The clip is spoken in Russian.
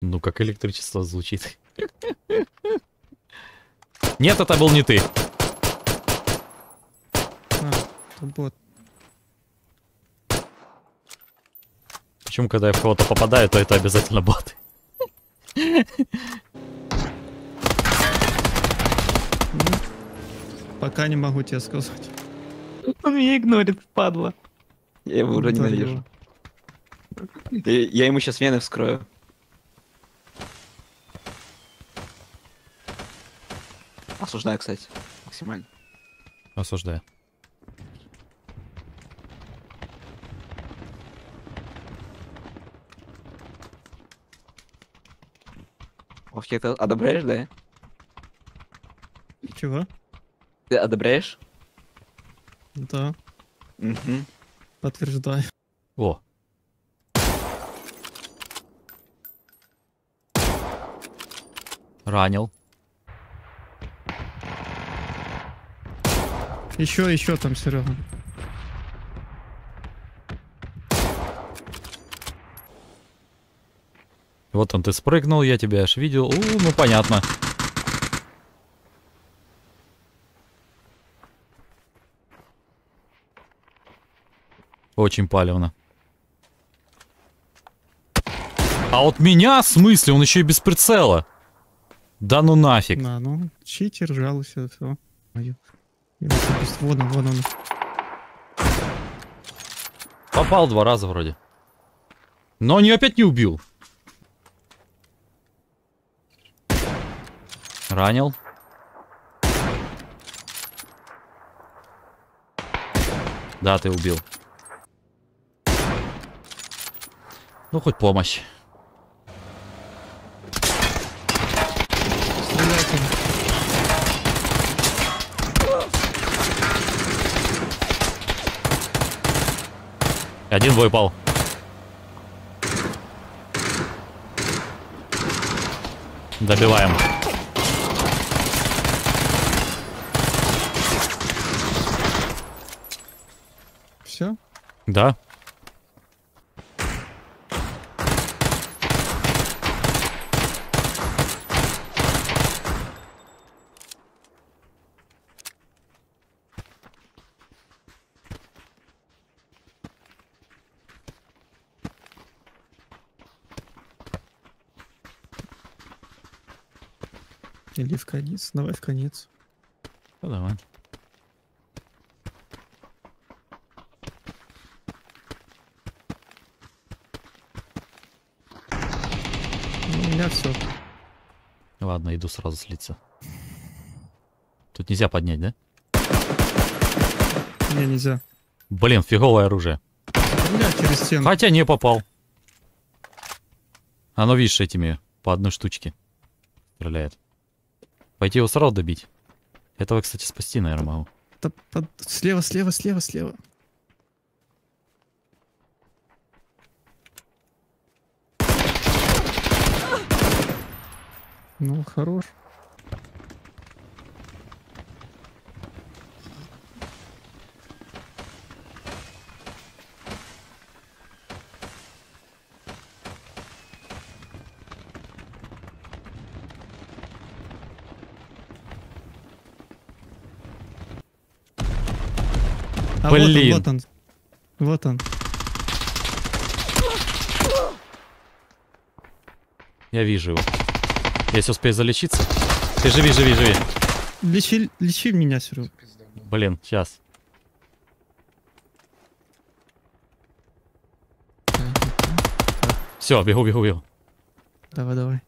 Ну, как электричество звучит. Нет, это был не ты. А, это бот. Почему, когда я в кого-то попадаю, то это обязательно бот? Пока не могу тебе сказать. Он меня игнорит, падла. Я его уже ненавижу. Я ему сейчас вены вскрою. Осуждаю, кстати, максимально. Осуждаю. Ох, ты это одобряешь, да? Чего? Ты одобряешь? Да. Угу. Подтверждаю. О. Ранил. Еще там, Серега. Вот он, ты спрыгнул, я тебя аж видел. Ну понятно. Очень палевно. А вот меня, в смысле, он еще и без прицела. Да ну нафиг. Да, ну, читер, жалуйся, все. Вон он, вон он. Попал два раза вроде. Но не опять не убил. Ранил. Да, ты убил. Ну, хоть помощь. Один выпал. Добиваем. Все? Да. Или в конец, давай в конец. Ну давай. У меня все. Ладно, иду сразу слиться. Тут нельзя поднять, да? Не, нельзя. Блин, фиговое оружие. Через стену. Хотя не попал. Оно, видишь, этими по одной штучке стреляет. Пойти его сразу добить. Этого, кстати, спасти, наверное, могу. Слева, слева, слева, слева. Ну, хорош. А блин. Вот он, вот он. Я вижу его. Если успею залечиться. Ты живи. Лечи меня, Серега. Блин, сейчас. Все, бегу. Давай.